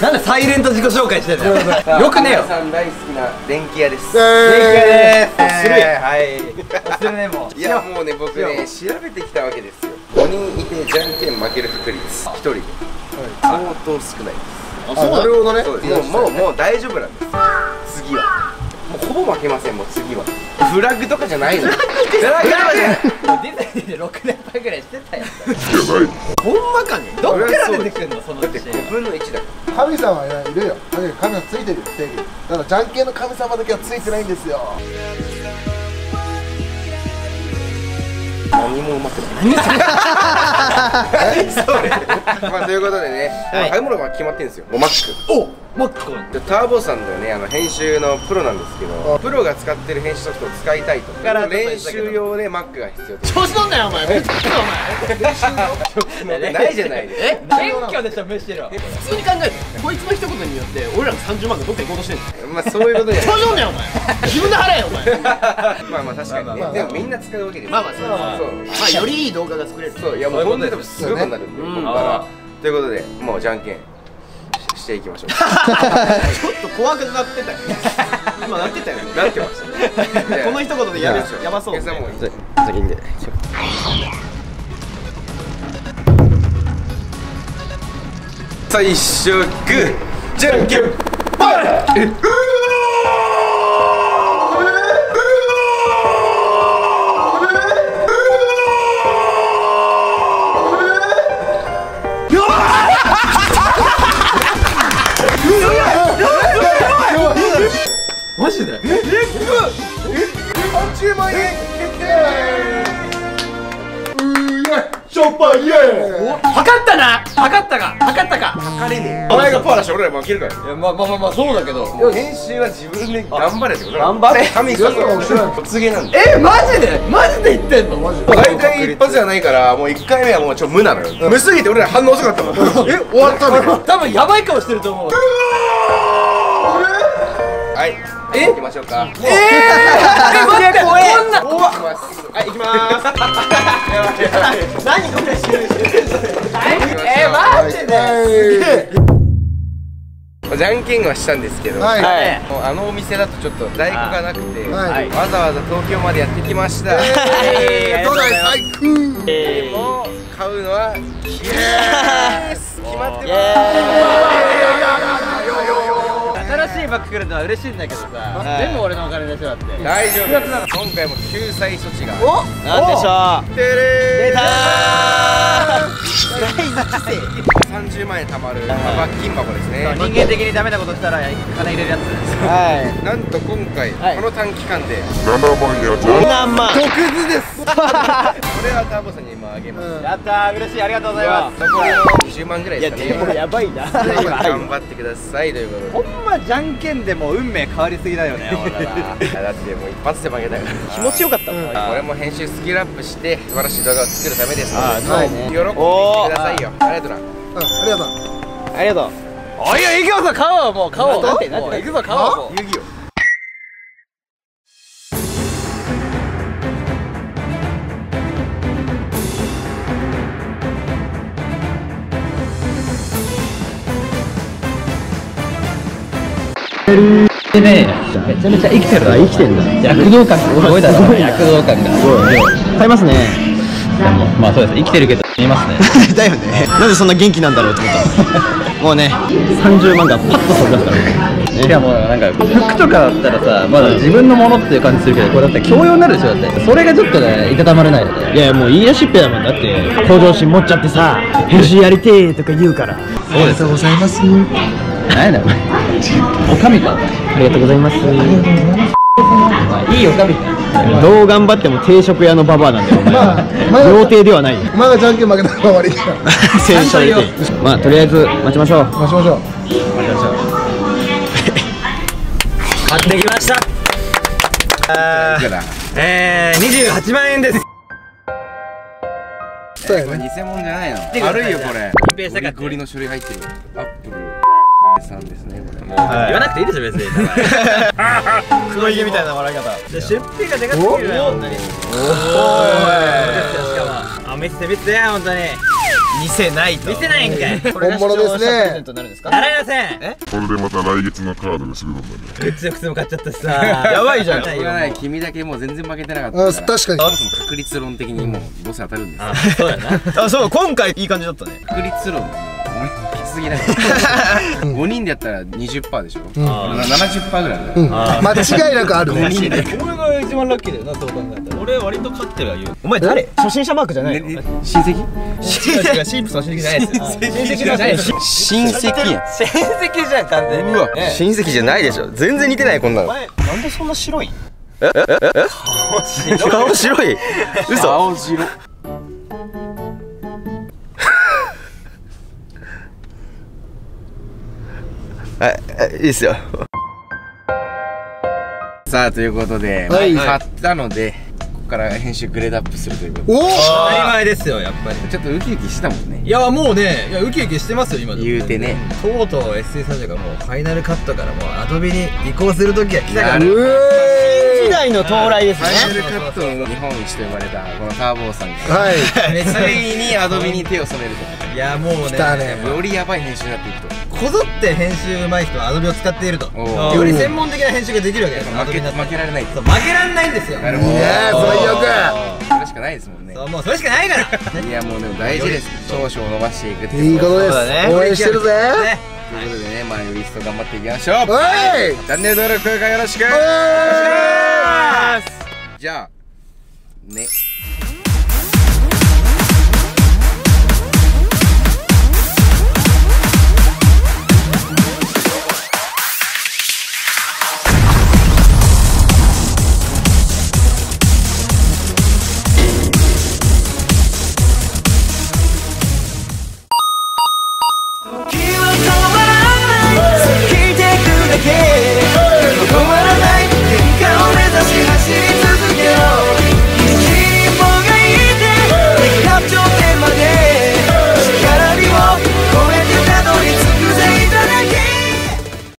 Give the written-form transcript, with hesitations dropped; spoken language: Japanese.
なんでサイレント自己紹介してんだよ。よくねえよ。さん大好きな電気屋です。電気屋です。するねもう。いやもうね僕ね調べてきたわけですよ。5人いてじゃんけん負ける確率1人で相当少ないです。あ、そうなるほどね。もう大丈夫なんです。次はもうほぼ負けません。もう次はフラッグとかじゃないの。フラッグとかじゃない。出てきて6年前ぐらいしてたやん。ほんまかね。どっから出てくるのその時。5分の1だから。神様はいるよ。神様ついてるよ。だからじゃんけんの神様だけはついてないんですよ。何もうまくない。それ。まあということでね、買い物が決まってるんですよ。もうマック。お、マック。でターボさんのね、編集のプロなんですけど、プロが使ってる編集ソフトを使いたいと。だから練習用でマックが必要。調子乗んなよお前。練習用。ないじゃないですか。え？謙虚でしょむしろ。普通に考える。こいつの一言によって、俺らの30万がどっか行こうとしてる。まあそういうことで。調子乗んなよお前。自分で払えよお前。まあまあ確かにね。でもみんな使うわけです。まあまあそう。まあよりいい動画が作れる。そういやもう本当に多分すごくなるんで、ここからということでもうじゃんけんしていきましょう。ちょっと怖くなってたよ。今なってたよね。なってました。この一言でやばそう。先にね。最初グーじゃんけんぽい。マジで？え？10万円決定！うえ、ショッパイエー！測ったな！測ったか！測れねえ。お前がパーだし、俺ら負けるから。いや、まあそうだけど。練習は自分で頑張れってことだ。頑張れ！神様、お告げなんだ。え、マジで言ってんの？マジで。大体一発じゃないから、もう1回目はもうちょっと無なのよ。無すぎて俺ら反応遅かったもん。え、終わったの？多分やばい顔してると思う。はい。え、行きましょうか。ええ、待って、こんな。はい、行きます。何これ、マジで。じゃんけんはしたんですけど、あのお店だとちょっと在庫がなくて、わざわざ東京までやってきました。都内最高。でも、買うのは。決まってます。新しいバッグくれるのは嬉しいんだけどさ、全部俺のお金でしょだって。大丈夫です。今回も救済措置が。おっ、なんでしょう。出たー。30万円貯まる罰金箱ですね。人間的にダメなことしたら金入れるやつ。はい、なんと今回この短期間で7万円。特殊です。これはターボさんに今あげます。やったー、嬉しい、ありがとうございます。残りの20万ぐらいですね。いやでもやばいな。頑張ってくださいということで、ほんまじゃんけんでも運命変わりすぎだよね。だってもう一発で負けたから気持ちよかったもん。これも編集スキルアップして素晴らしい動画を作るためですので、喜んでくださいよ。ありがとうな。うん、ありがとう。おいよ、行くぞ、買おう、もう買おう。だって、行くぞ、買おう。遊戯王。でね、めちゃめちゃ生きてるな。生きてるな。躍動感すごいだろ。躍動感がすごい。買いますね。まあ、そうです。生きてるけど。見えますね。だよね。なぜそんな元気なんだろうってこと。もうね、30万がパッと飛び出すからね。しかもなんか服とかだったらさ、まだ自分のものっていう感じするけど、これだって教養になるでしょだって。それがちょっとね、いたたまれないよね。いやもう言い出しっぺだもんだって。向上心持っちゃってさ、編集やりてーとか言うから。ありがとうございます。何だお前。おかみか。ありがとうございます。いいおかみ。どう頑張っても定食屋のババアなんだよ。まあ料亭ではないよ。まだじゃんけん負けたら終わりだ。先週よ。まあとりあえず待ちましょう。待ちましょう。買ってきました。28万円です。そうやね。偽物じゃないの。悪いよこれ。隠蔽したかった。ゴリの書類入ってる。アップル。さんですね、これ。もう言わなくていいでしょ別に。黒ひげみたいな笑い方。出費がでかすぎる。おお。しかもアメ見せて見せて、本当に見せないと見せないんかい。本物ですね。洗いません。えこれでまた来月のカードがするもんだね。グッズの靴も買っちゃったしさ、やばいじゃん。言わない。君だけもう全然負けてなかった。確かに確率論的にもうどうせ当たるんです。そうやな。あ、そう、今回いい感じだったね。確率論きつすぎない。5人でやったら 20% でしょ。 70% ぐらいだ。間違いなくある。5人で俺が一番ラッキーだよな。そう考えたら俺割と勝ってるわ。言うお前誰？初心者マークじゃないの？親戚？親戚？シンプスの親戚じゃないです。親戚やん。親戚じゃん完全に。うわ、親戚じゃないでしょ。全然似てない。こんなのお前なんでそんな白い？ええ顔白い。嘘。顔白いいですよ。さあということで買ったのでここから編集グレードアップするということで。当たり前ですよ。やっぱりちょっとウキウキしたもんね。いやもうね、ウキウキしてますよ今。言うてね、とうとう SE スタジオがもうファイナルカットからもうアドビに移行する時が来たから、新時代の到来ですね。ファイナルカットの日本一と呼ばれたこのターボーさんがついにアドビに手を染めると。いやもうね、よりヤバい編集になっていくと。こぞって編集うまい人はアドビを使っていると、より専門的な編集ができるわけです。負けられない。負けられないんですよ。なるほど。いや最悪。それしかないですもんね。もうそれしかないから。いやもうでも大事です。長所を伸ばしていくっていうことです。応援してるぜ。ということでね、まあより一層頑張っていきましょう。チャンネル登録よろしくお願いします。じゃあね。